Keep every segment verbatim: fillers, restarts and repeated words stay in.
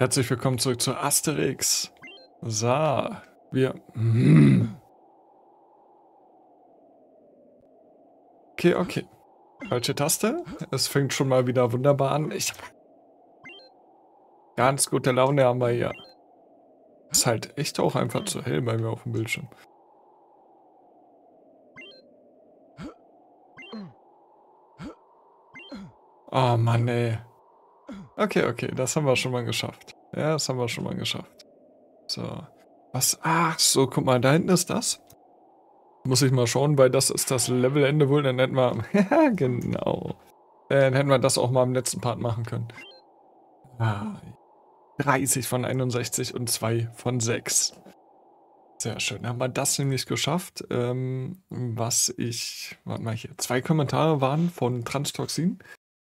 Herzlich willkommen zurück zu Asterix. So, wir... Okay, okay. Falsche Taste. Es fängt schon mal wieder wunderbar an. Ich... Ganz gute Laune haben wir hier. Ist halt echt auch einfach zu hell bei mir auf dem Bildschirm. Oh Mann, ey. Okay, okay, das haben wir schon mal geschafft. Ja, das haben wir schon mal geschafft. So. Was? Ach so, guck mal, da hinten ist das. Muss ich mal schauen, weil das ist das Levelende wohl. Dann hätten wir... Ja, genau. Dann hätten wir das auch mal im letzten Part machen können. Ah, dreißig von einundsechzig und zwei von sechs. Sehr schön. Haben wir das nämlich geschafft. Ähm, was ich... Warte mal hier. Zwei Kommentare waren von Transtoxin.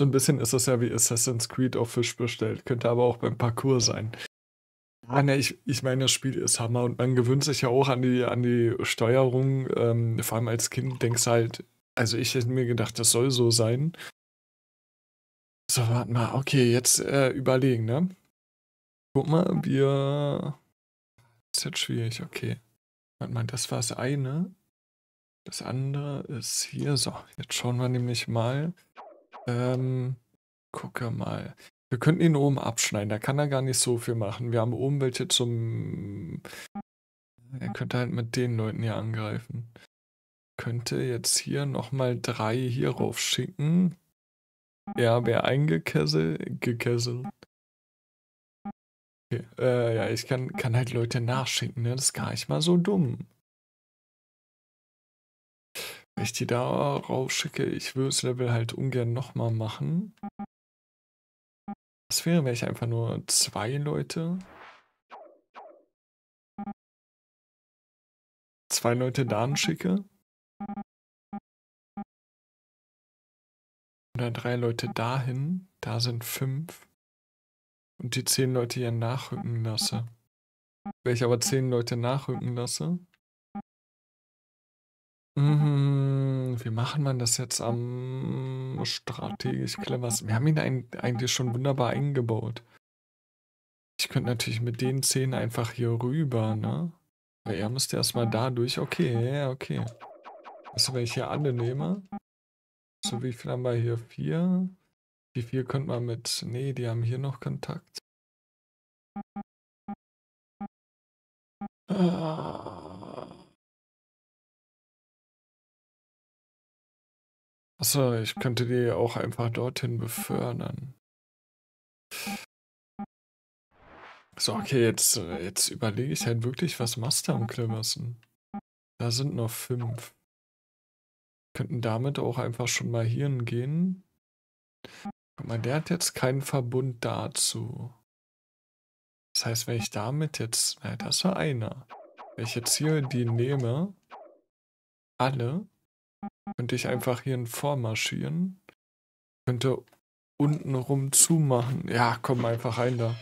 So ein bisschen ist das ja wie Assassin's Creed auf Fisch bestellt. Könnte aber auch beim Parcours sein. Ah, ne, ich, ich meine, das Spiel ist Hammer und man gewöhnt sich ja auch an die, an die Steuerung. Ähm, vor allem als Kind denkst halt, also ich hätte mir gedacht, das soll so sein. So, warte mal, okay, jetzt äh, überlegen, ne? Guck mal, wir... Das ist jetzt schwierig, okay. Warte mal, das war das eine. Das andere ist hier. So, jetzt schauen wir nämlich mal... Ähm, gucke mal. Wir könnten ihn oben abschneiden, da kann er gar nicht so viel machen. Wir haben oben welche zum... Er könnte halt mit den Leuten hier angreifen. Könnte jetzt hier nochmal drei hier rauf schicken. Er wäre eingekesselt. Gekesselt. Okay. Äh, ja, ich kann, kann halt Leute nachschicken, ne? Das ist gar nicht mal so dumm. Wenn ich die da rausschicke, ich würde das Level halt ungern nochmal machen. Was wäre, wenn ich einfach nur zwei Leute? Zwei Leute da schicke? Oder drei Leute dahin, da sind fünf. Und die zehn Leute hier nachrücken lasse. Wenn ich aber zehn Leute nachrücken lasse... Wie macht man das jetzt am strategisch cleversten? Wir haben ihn eigentlich schon wunderbar eingebaut. Ich könnte natürlich mit den zehn einfach hier rüber, ne? Weil er müsste erstmal da durch. Okay, ja, okay. Also wenn ich hier alle nehme. So, wie viel haben wir hier? Vier. Die vier könnte man mit... Nee, die haben hier noch Kontakt. Ah. Achso, ich könnte die auch einfach dorthin befördern. So, okay, jetzt, jetzt überlege ich halt wirklich, was machst du am cleversten? Da sind noch fünf. Könnten damit auch einfach schon mal hier hingehen. Guck mal, der hat jetzt keinen Verbund dazu. Das heißt, wenn ich damit jetzt... Na, das war einer. Wenn ich jetzt hier die nehme, alle... Könnte ich einfach hier vormarschieren. Könnte untenrum zumachen. Ja, komm einfach rein da.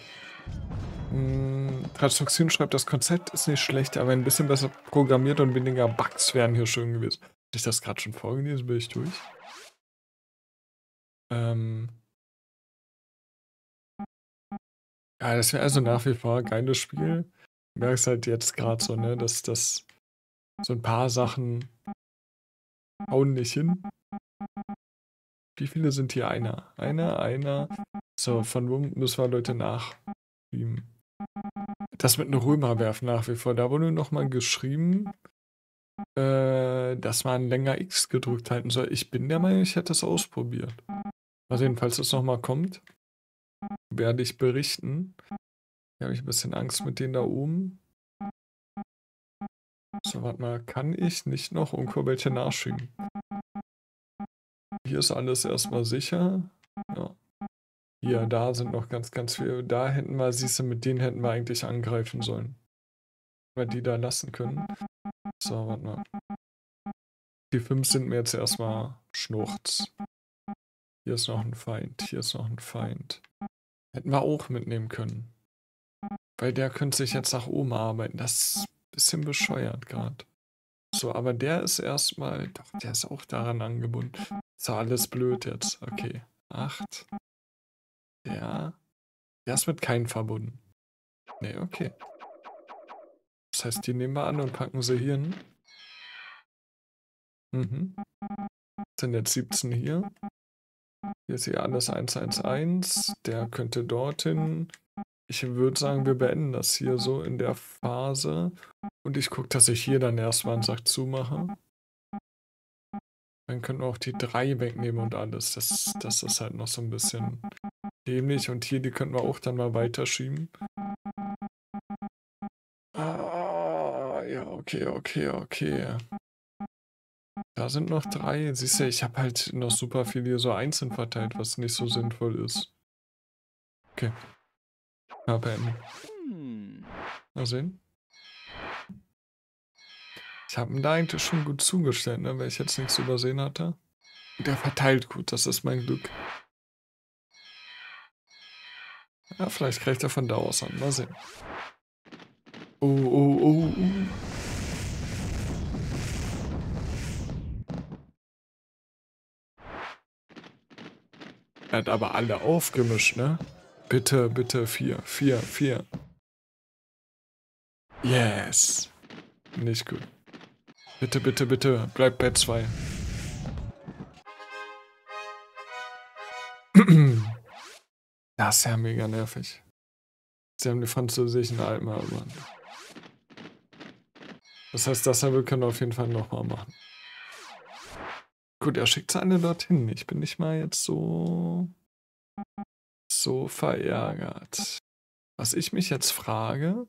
Hm, Transtoxin schreibt, das Konzept ist nicht schlecht, aber ein bisschen besser programmiert und weniger Bugs wären hier schön gewesen. Hatte ich das gerade schon vorgelesen? Bin ich durch? Ähm. Ja, das wäre also nach wie vor ein geiles Spiel. Du merkst halt jetzt gerade so, ne, dass das so ein paar Sachen... Hauen nicht hin. Wie viele sind hier? Einer. Einer, einer. So, von wo müssen wir Leute nachschieben? Das mit einem Römer werfen nach wie vor. Da wurde nochmal geschrieben, äh, dass man länger X gedrückt halten soll. Ich bin der Meinung, ich hätte es ausprobiert. Mal sehen, falls es nochmal kommt, werde ich berichten. Hier habe ich ein bisschen Angst mit denen da oben. So, warte mal, kann ich nicht noch irgendwo welche nachschieben? Hier ist alles erstmal sicher. Ja. Hier, da sind noch ganz, ganz viele. Da hätten wir, siehst du, mit denen hätten wir eigentlich angreifen sollen. Weil die da lassen können. So, warte mal. Die fünf sind mir jetzt erstmal Schnurz. Hier ist noch ein Feind, hier ist noch ein Feind. Hätten wir auch mitnehmen können. Weil der könnte sich jetzt nach oben arbeiten. Das... Bisschen bescheuert gerade. So, aber der ist erstmal... Doch, der ist auch daran angebunden. Ist ja alles blöd jetzt. Okay. Acht. Der. Der ist mit keinem verbunden. Nee, okay. Das heißt, die nehmen wir an und packen sie hier hin. Mhm. Sind jetzt siebzehn hier. Hier ist hier alles eins eins eins. Der könnte dorthin. Ich würde sagen, wir beenden das hier so in der Phase. Und ich gucke, dass ich hier dann erstmal einen Sack zumache. Dann könnten wir auch die drei wegnehmen und alles. Das, das ist halt noch so ein bisschen dämlich. Und hier, die könnten wir auch dann mal weiterschieben. Ah, ja, okay, okay, okay. Da sind noch drei. Siehst du, ich habe halt noch super viel hier so einzeln verteilt, was nicht so sinnvoll ist. Okay. Ja, beenden. Mal sehen. Ich habe ihn da eigentlich schon gut zugestellt, ne, weil ich jetzt nichts übersehen hatte. Der verteilt gut, das ist mein Glück. Ja, vielleicht kriegt er von da aus an. Mal sehen. Oh, oh, oh, oh. Er hat aber alle aufgemischt, ne? Bitte, bitte, vier, vier, vier. Yes. Nicht gut. Bitte, bitte, bitte, bleib bei zwei. Das ist ja mega nervig. Sie haben die französischen Alpen erkannt. Das heißt, das hier können wir auf jeden Fall nochmal machen. Gut, er schickt seine dorthin. Ich bin nicht mal jetzt so... so verärgert. Was ich mich jetzt frage,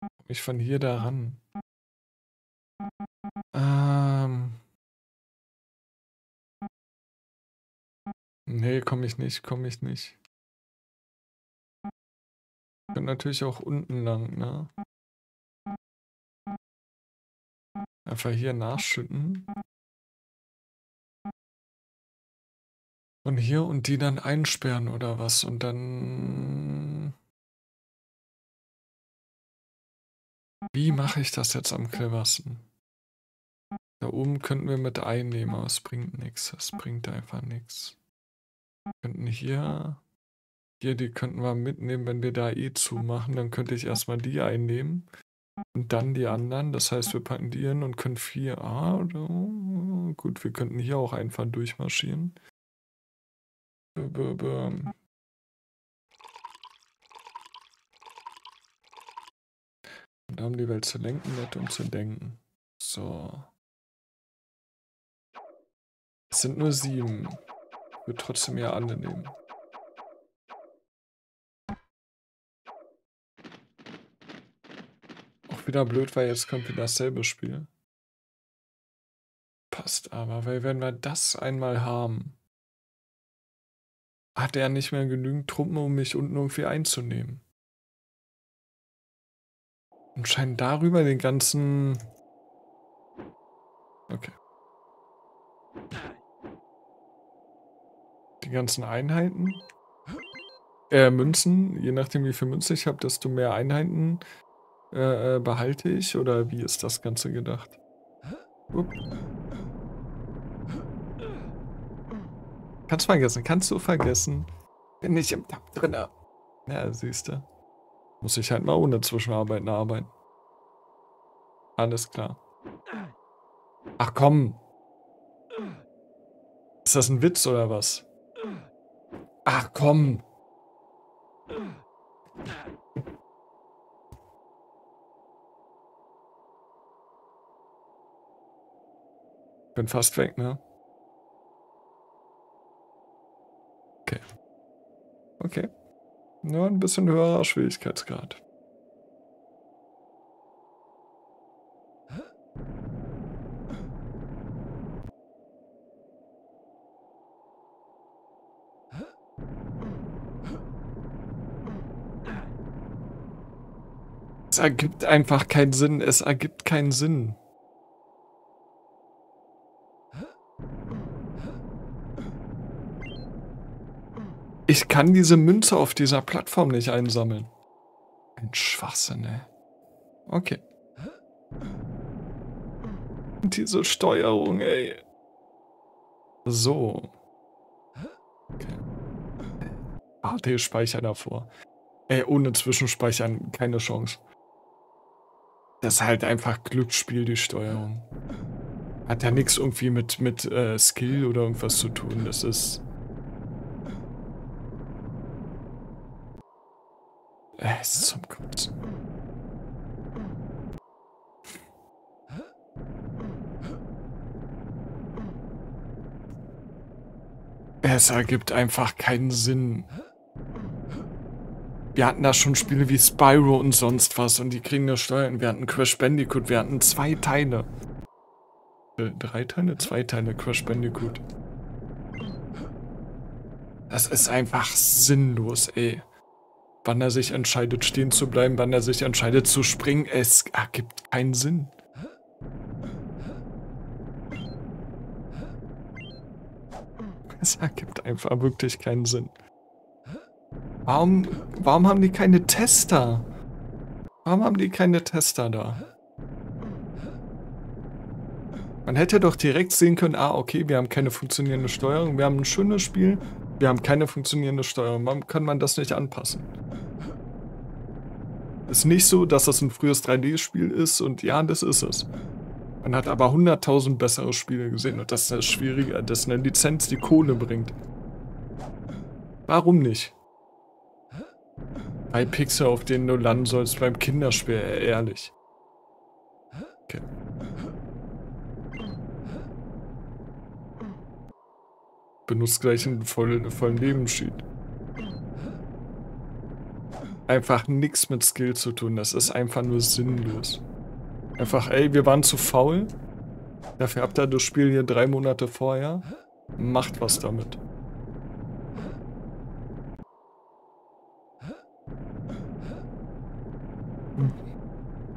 komme ich von hier da ran? Ähm... Nee, komme ich nicht, komme ich nicht. Ich könnte natürlich auch unten lang, ne? Einfach hier nachschütten. Und hier und die dann einsperren oder was und dann... Wie mache ich das jetzt am cleversten? Da oben könnten wir mit einnehmen, aber es bringt nichts. Es bringt einfach nichts. Wir könnten hier... Hier, die könnten wir mitnehmen, wenn wir da eh zumachen. Dann könnte ich erstmal die einnehmen. Und dann die anderen. Das heißt, wir packen die hin und können vier... Ah, gut, wir könnten hier auch einfach durchmarschieren. Und haben die Welt zu lenken, nett und zu denken. So. Es sind nur sieben. Ich würde trotzdem ja alle nehmen. Auch wieder blöd, weil jetzt kommt wieder dasselbe Spiel. Passt aber, weil wenn wir das einmal haben, hat er nicht mehr genügend Truppen, um mich unten irgendwie einzunehmen. Und scheint darüber den ganzen... Okay. Die ganzen Einheiten. Äh, Münzen. Je nachdem, wie viel Münzen ich habe, desto mehr Einheiten äh, behalte ich. Oder wie ist das Ganze gedacht? Upp. Kannst vergessen, kannst du vergessen. Bin ich im Tab drin. Ja, siehst du. Muss ich halt mal ohne Zwischenarbeiten arbeiten. Alles klar. Ach komm. Ist das ein Witz oder was? Ach komm. Bin fast weg, ne? Okay. Okay. Nur ein bisschen höherer Schwierigkeitsgrad. Es ergibt einfach keinen Sinn. Es ergibt keinen Sinn. Ich kann diese Münze auf dieser Plattform nicht einsammeln. Ein Schwachsinn, ey. Okay. Diese Steuerung, ey. So. Okay. H D-Speicher davor. Ey, ohne Zwischenspeichern keine Chance. Das ist halt einfach Glücksspiel, die Steuerung. Hat ja nichts irgendwie mit, mit äh, Skill oder irgendwas zu tun. Das ist... Äh, es ist zum Kotzen. Es ergibt einfach keinen Sinn. Wir hatten da schon Spiele wie Spyro und sonst was und die kriegen das Steuern. Wir hatten Crash Bandicoot, wir hatten zwei Teile. Äh, drei Teile? Zwei Teile Crash Bandicoot. Das ist einfach sinnlos, ey. Wann er sich entscheidet, stehen zu bleiben, wann er sich entscheidet, zu springen, es ergibt keinen Sinn. Es ergibt einfach wirklich keinen Sinn. Warum, warum haben die keine Tester? Warum haben die keine Tester da? Man hätte doch direkt sehen können, ah, okay, wir haben keine funktionierende Steuerung, wir haben ein schönes Spiel, wir haben keine funktionierende Steuerung. Warum kann man das nicht anpassen? Ist nicht so, dass das ein frühes drei D-Spiel ist und ja, das ist es. Man hat aber hunderttausend bessere Spiele gesehen und das ist das Schwierige, das ist eine Lizenz, die Kohle bringt. Warum nicht? Bei Pixar, auf denen du landen sollst, beim Kinderspiel, ehrlich. Okay. Benutzt gleich einen vollen, vollen Lebenssheet. Einfach nichts mit Skill zu tun, das ist einfach nur sinnlos. Einfach, ey, wir waren zu faul. Dafür habt ihr das Spiel hier drei Monate vorher. Macht was damit.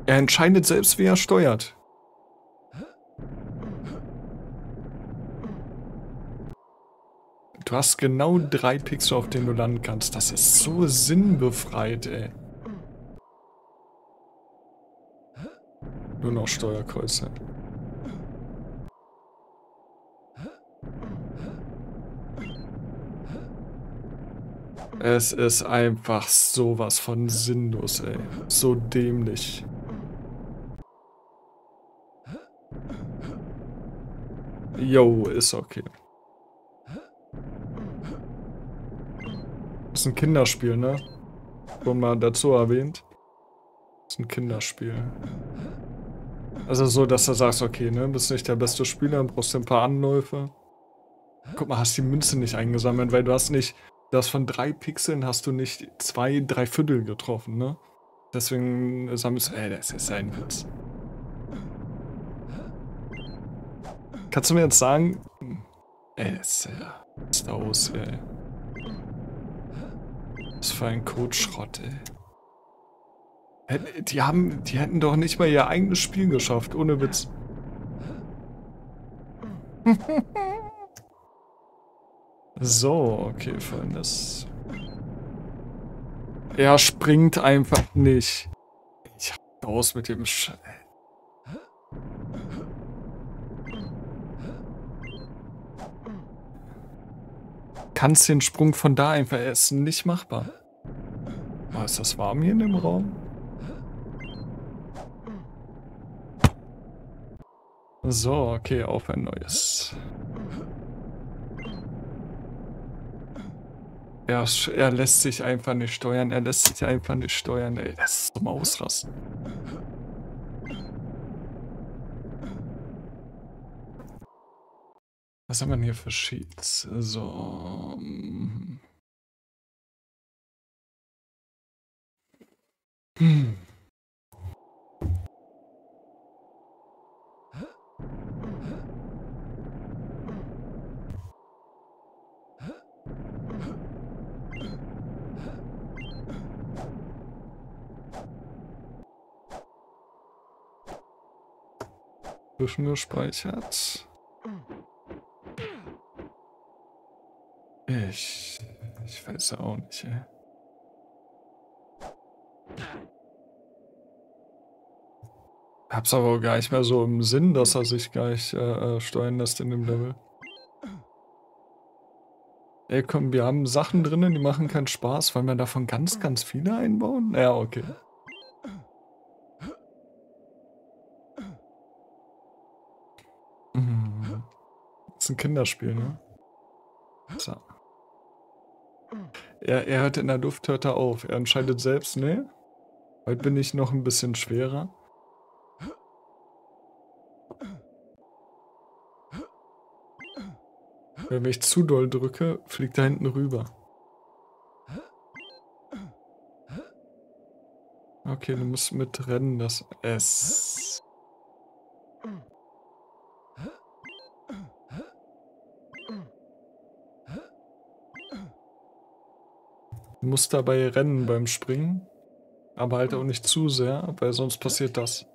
Er entscheidet selbst, wie er steuert. Du hast genau drei Pixel, auf denen du landen kannst. Das ist so sinnbefreit, ey. Nur noch Steuerkreuze. Es ist einfach sowas von sinnlos, ey. So dämlich. Yo, ist okay. Das ist ein Kinderspiel, ne? Schon mal dazu erwähnt. Das ist ein Kinderspiel. Also so, dass du sagst, okay, ne? Bist nicht der beste Spieler, brauchst ein paar Anläufe. Guck mal, hast die Münze nicht eingesammelt, weil du hast nicht... Das von drei Pixeln hast du nicht zwei, drei Viertel getroffen, ne? Deswegen sammelst du... Ey, das ist ein Witz. Kannst du mir jetzt sagen... Ey, das ist ja... Was ist da los, ey? Was für ein Codeschrott, ey. Die haben... Die hätten doch nicht mal ihr eigenes Spiel geschafft, ohne Witz. So, okay, Freunde, das... Er springt einfach nicht. Ich hab raus mit dem Sch... Kannst den Sprung von da einfach essen? Nicht machbar. Oh, ist das warm hier in dem Raum? So, okay, auf ein neues. Er, er lässt sich einfach nicht steuern, er lässt sich einfach nicht steuern, ey, das ist zum Ausrasten. Was haben wir denn hier für Sheets? So. Hm. Zwischengespeichert. Ich... Ich weiß auch nicht, ey. Hab's aber auch gar nicht mehr so im Sinn, dass er sich gar nicht äh, steuern lässt in dem Level. Ey, komm, wir haben Sachen drinnen, die machen keinen Spaß, weil wir davon ganz, ganz viele einbauen. Ja, okay. Hm. Das ist ein Kinderspiel, ne? So. Er, er hört in der Luft, hört er auf. Er entscheidet selbst, ne? Heute bin ich noch ein bisschen schwerer. Wenn ich zu doll drücke, fliegt er hinten rüber. Okay, du musst mitrennen, das S. Du musst dabei rennen beim Springen, aber halt auch nicht zu sehr, weil sonst passiert das.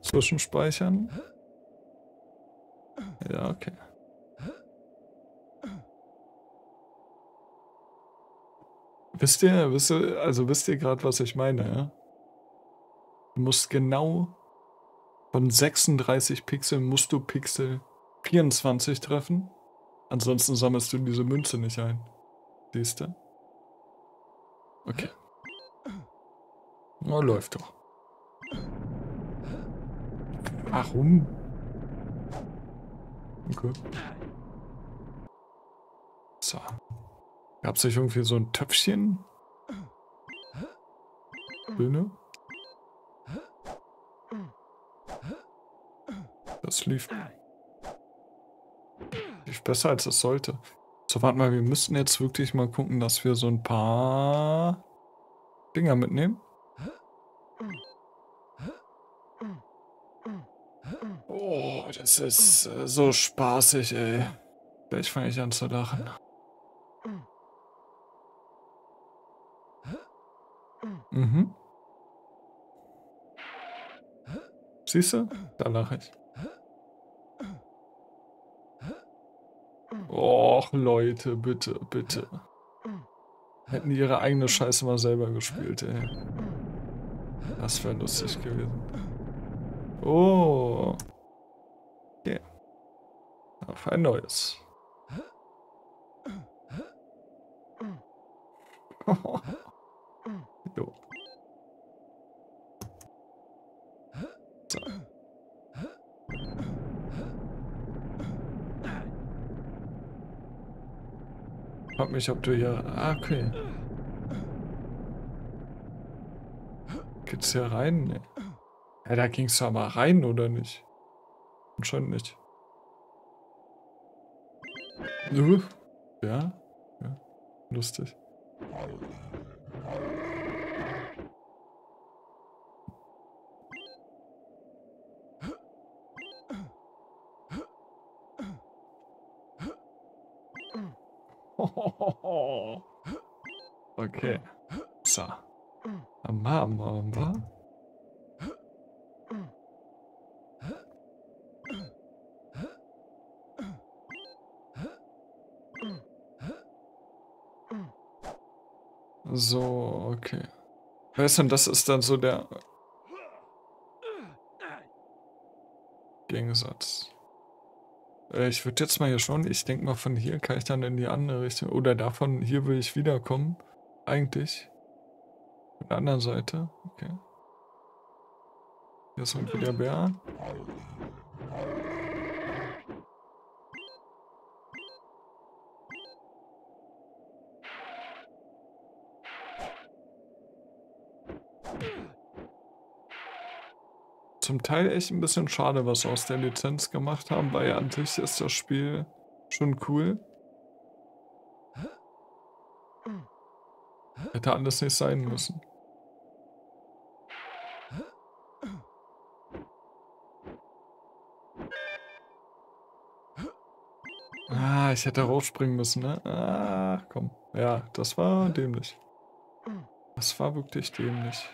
Zwischenspeichern. Ja, okay. Wisst ihr, wisst ihr, also wisst ihr gerade, was ich meine, ja? Du musst genau von sechsunddreißig Pixeln musst du Pixel vierundzwanzig treffen. Ansonsten sammelst du diese Münze nicht ein. Siehst du? Okay. Na, läuft doch. Warum? Okay. So. Gab es nicht irgendwie so ein Töpfchen? Bühne? Das lief, lief besser, als es sollte. So, warte mal, wir müssen jetzt wirklich mal gucken, dass wir so ein paar Dinger mitnehmen. Das ist äh, so spaßig, ey. Vielleicht fange ich an zu lachen. Mhm. Siehst du? Da lache ich. Och, Leute, bitte, bitte. Hätten die ihre eigene Scheiße mal selber gespielt, ey. Das wäre lustig gewesen. Oh. Yeah. Auf ein neues. Jo. So. Frag mich, ob du hier... Ah, okay. Geht's hier rein? Nee. Ja, da ging's ja mal rein, oder nicht? Anscheinend nicht. Ja, ja, lustig. Okay, so. Am Arm, am Arm. So, okay. Weißt du, das ist dann so der Gegensatz. Äh, ich würde jetzt mal hier schon, ich denke mal von hier kann ich dann in die andere Richtung, oder davon, hier will ich wiederkommen, eigentlich. Von der anderen Seite, okay. Hier ist irgendwie der Bär. Zum Teil echt ein bisschen schade, was sie aus der Lizenz gemacht haben, weil an sich ist das Spiel schon cool. Hätte alles nicht sein müssen. Ah, ich hätte rausspringen müssen, ne? Ah, komm. Ja, das war dämlich. Das war wirklich dämlich.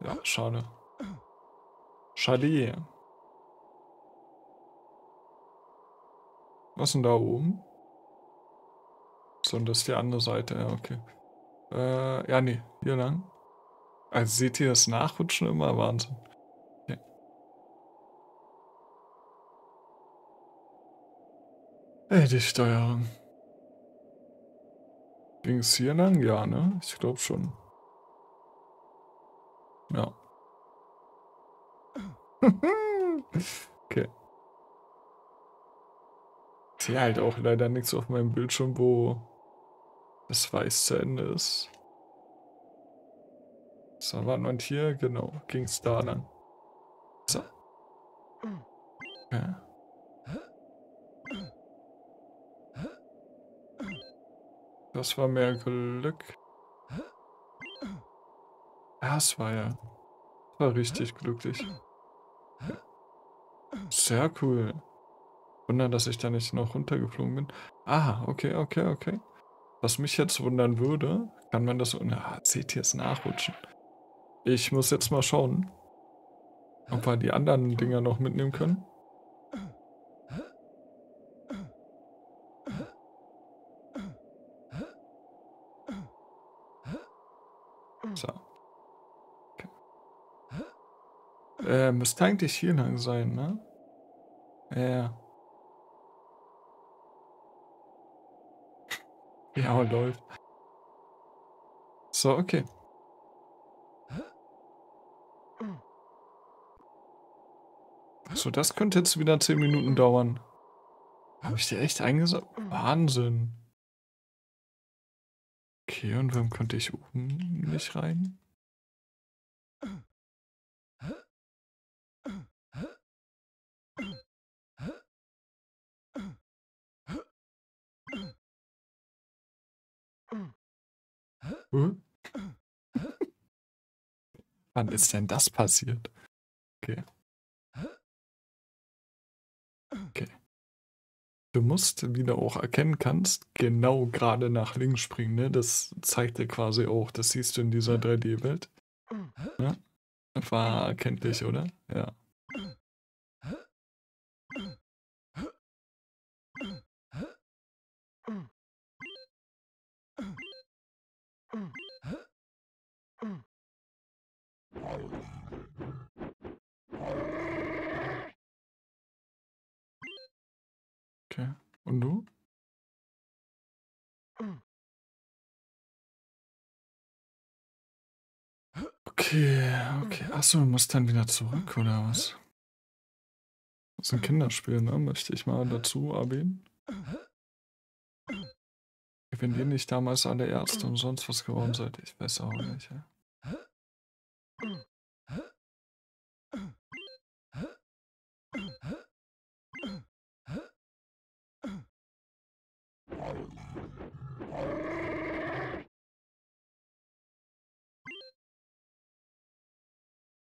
Ja, schade. Schade. Was ist denn da oben? So, und das ist die andere Seite. Ja, okay. Äh, ja, nee. Hier lang. Also seht ihr das Nachrutschen immer? Wahnsinn. Okay. Ey, die Steuerung. Ging es hier lang? Ja, ne? Ich glaube schon. Ja. Okay. Ich sehe halt auch leider nichts auf meinem Bildschirm, wo das Weiß zu Ende ist. So, warte mal, hier, genau, ging es da lang. So. Ja. Das war mehr Glück. Das war ja. Das war richtig glücklich. Sehr cool. Wunder, dass ich da nicht noch runtergeflogen bin. Ah, okay, okay, okay. Was mich jetzt wundern würde, kann man das... Na, seht ihr es nachrutschen? Ich muss jetzt mal schauen, ob wir die anderen Dinger noch mitnehmen können. So. Okay. Äh, müsste eigentlich hier lang sein, ne? Ja. Ja, läuft. So, okay. So, das könnte jetzt wieder zehn Minuten dauern. Habe ich dir echt eingesagt? Wahnsinn. Okay, und warum konnte ich oben nicht rein? Hm? Wann ist denn das passiert? Okay. Okay. Du musst, wie du auch erkennen kannst, genau gerade nach links springen, ne? Das zeigt dir quasi auch, das siehst du in dieser drei D-Welt. Ne? War erkenntlich, oder? Ja. Okay. Und du? Okay, okay. Achso, du musst dann wieder zurück, oder was? Das ist ein Kinderspiel, ne? Möchte ich mal dazu erwähnen. Wenn ihr nicht damals alle Ärzte und sonst was geworden seid, ich weiß auch nicht, ja.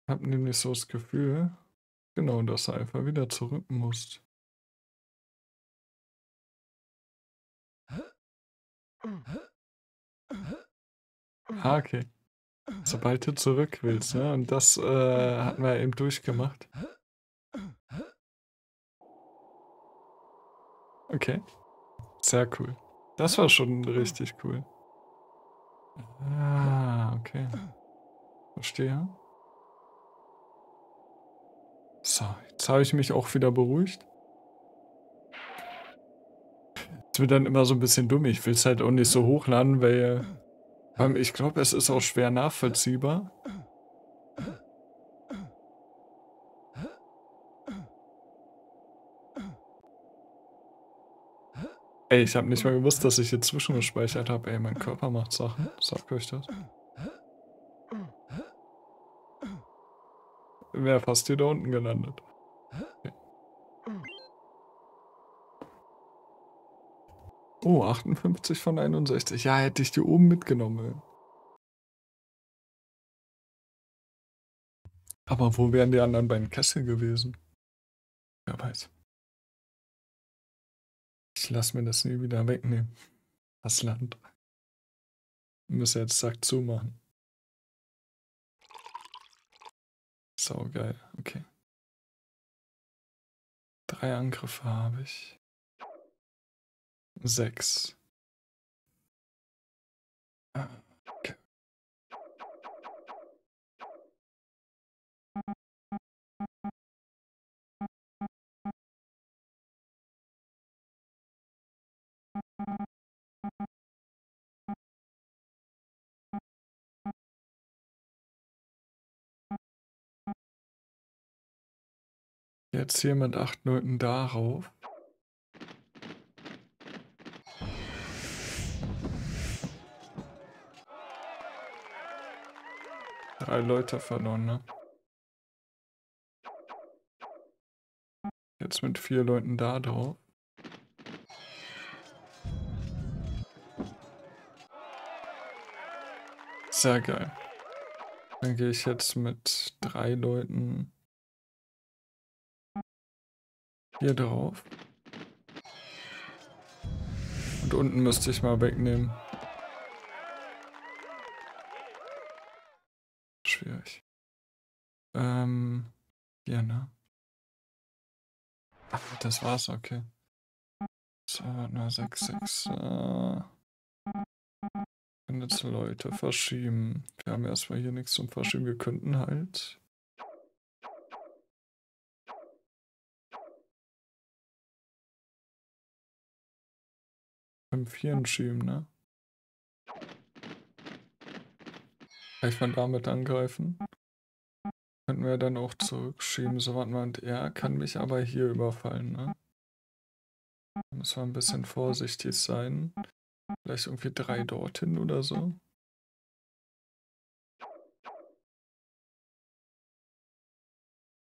Ich habe nämlich so das Gefühl, genau, dass du einfach wieder zurück musst. Ah, okay. Sobald du zurück willst, ne? Und das äh, hatten wir eben durchgemacht. Okay. Sehr cool. Das war schon richtig cool. Ah, okay. Verstehe. So, jetzt habe ich mich auch wieder beruhigt. Das wird dann immer so ein bisschen dumm. Ich will es halt auch nicht so hochladen, weil... weil ich glaube, es ist auch schwer nachvollziehbar. Ey, ich habe nicht mal gewusst, dass ich hier zwischengespeichert habe. Ey, mein Körper macht Sachen. Sagt euch das? Wäre fast hier da unten gelandet. Okay. Oh, achtundfünfzig von einundsechzig. Ja, hätte ich die oben mitgenommen. Aber wo wären die anderen beiden Kessel gewesen? Wer weiß. Ich lasse mir das nie wieder wegnehmen. Das Land. Ich muss jetzt Sack zumachen. Sau geil, okay. Drei Angriffe habe ich. Sechs. Ah, okay. Jetzt hier mit acht Leuten darauf. Drei Leute verloren, ne? Jetzt mit vier Leuten da drauf. Sehr geil. Dann gehe ich jetzt mit drei Leuten hier drauf. Und unten müsste ich mal wegnehmen. Schwierig. Ähm, hier, ne? Ach, das war's, okay. So, warte mal, sechs, sechs, äh... jetzt Leute verschieben. Wir haben erstmal hier nichts zum Verschieben. Wir könnten halt... fünf vier schieben, ne? Vielleicht mal damit angreifen. Könnten wir dann auch zurückschieben. So, warte mal, und er kann mich aber hier überfallen, ne? Da müssen wir ein bisschen vorsichtig sein. Vielleicht irgendwie drei dorthin oder so.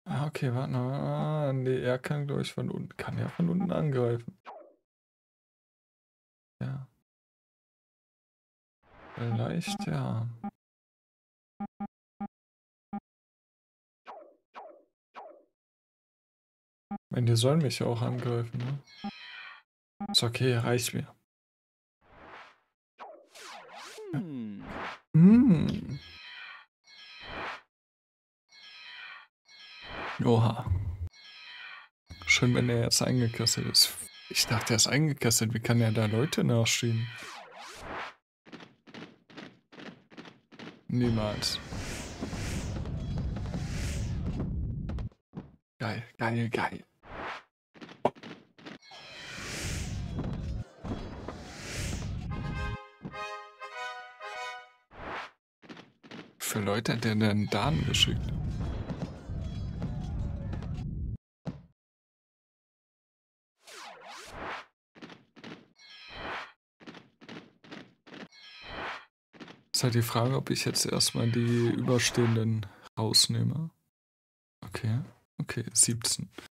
Ah, okay, warte mal. Ah, nee, er kann, glaube ich, von unten. Kann ja von unten angreifen. Ja. Vielleicht, ja. Ich meine, die sollen mich ja auch angreifen, ne? Ist okay, reicht mir. Hm. Oha. Schön, wenn er jetzt eingekesselt ist. Ich dachte, er ist eingekesselt. Wie kann er da Leute nachschieben? Niemals. Geil, geil, geil. Für Leute hat der denn Damen geschickt? Ist halt die Frage, ob ich jetzt erstmal die überstehenden rausnehme. Okay, okay, siebzehn. Wir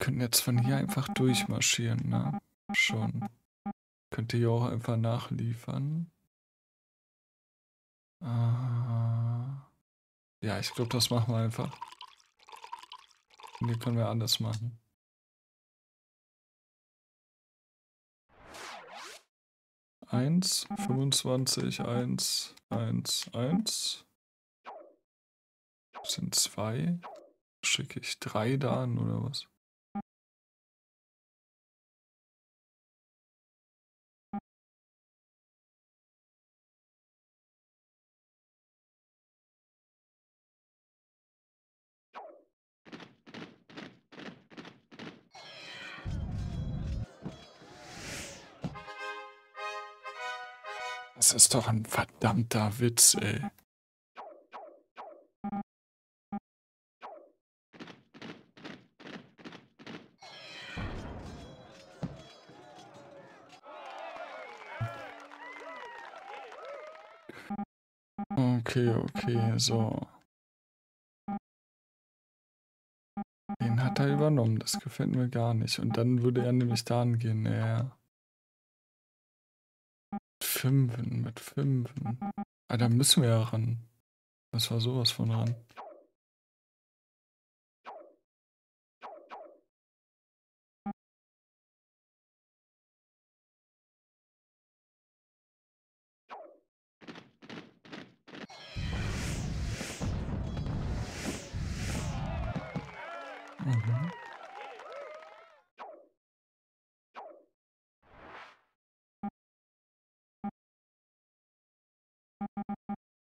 könnten jetzt von hier einfach durchmarschieren, ne? Schon. Könnt ihr ja auch einfach nachliefern. Ja, ich glaube, das machen wir einfach. Und hier können wir alles machen. eins, fünfundzwanzig, eins, eins, eins. Das sind zwei. Schicke ich drei da an, oder was? Das ist doch ein verdammter Witz, ey. Okay, okay, so. Den hat er übernommen, das gefällt mir gar nicht. Und dann würde er nämlich da angehen, ja. Fünfen, mit Fünfen. Ah, da müssen wir ja ran. Das war sowas von ran. Mhm.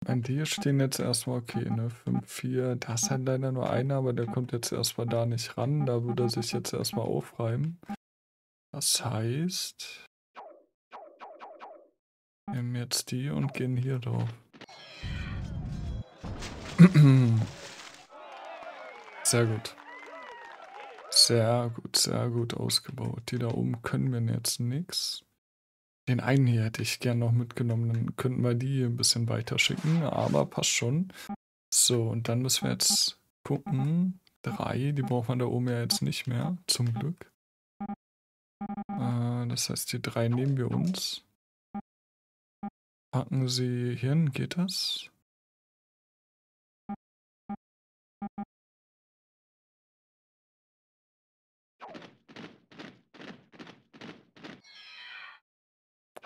An dir stehen jetzt erstmal okay, ne? fünf vier. Da ist halt leider nur einer, aber der kommt jetzt erstmal da nicht ran. Da würde er sich jetzt erstmal aufreiben. Das heißt, wir nehmen jetzt die und gehen hier drauf. Sehr gut. Sehr gut, sehr gut ausgebaut. Die da oben können mir jetzt nichts. Den einen hier hätte ich gern noch mitgenommen, dann könnten wir die ein bisschen weiter schicken, aber passt schon. So, und dann müssen wir jetzt gucken. Drei, die braucht man da oben ja jetzt nicht mehr, zum Glück. Äh, das heißt, die drei nehmen wir uns. Packen sie hier hin, geht das?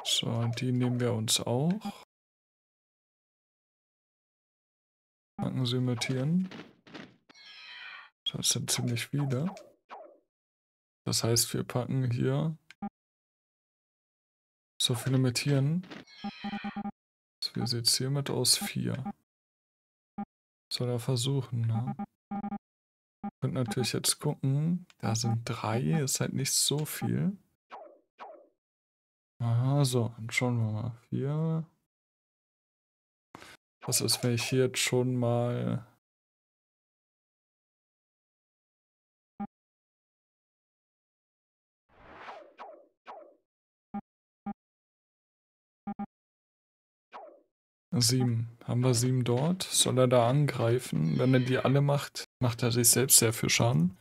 So, und die nehmen wir uns auch. Packen sie mit Tieren. Das sind ziemlich viele. Das heißt, wir packen hier so viele mit Tieren. So, wie sieht es hiermit aus? Vier. Soll er versuchen, ne? Könnt natürlich jetzt gucken. Da sind drei, ist halt nicht so viel. Aha, so, dann schauen wir mal. Vier. Was ist, wenn ich hier jetzt schon mal... Sieben. Haben wir sieben dort? Soll er da angreifen? Wenn er die alle macht, macht er sich selbst sehr viel Schaden.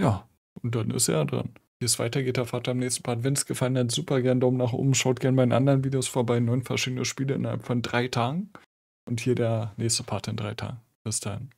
Ja, und dann ist er dran. Wie es weitergeht, erfahrt ihr am nächsten Part. Wenn es gefallen hat, super gern Daumen nach oben. Schaut gerne bei den anderen Videos vorbei. Neun verschiedene Spiele innerhalb von drei Tagen. Und hier der nächste Part in drei Tagen. Bis dahin.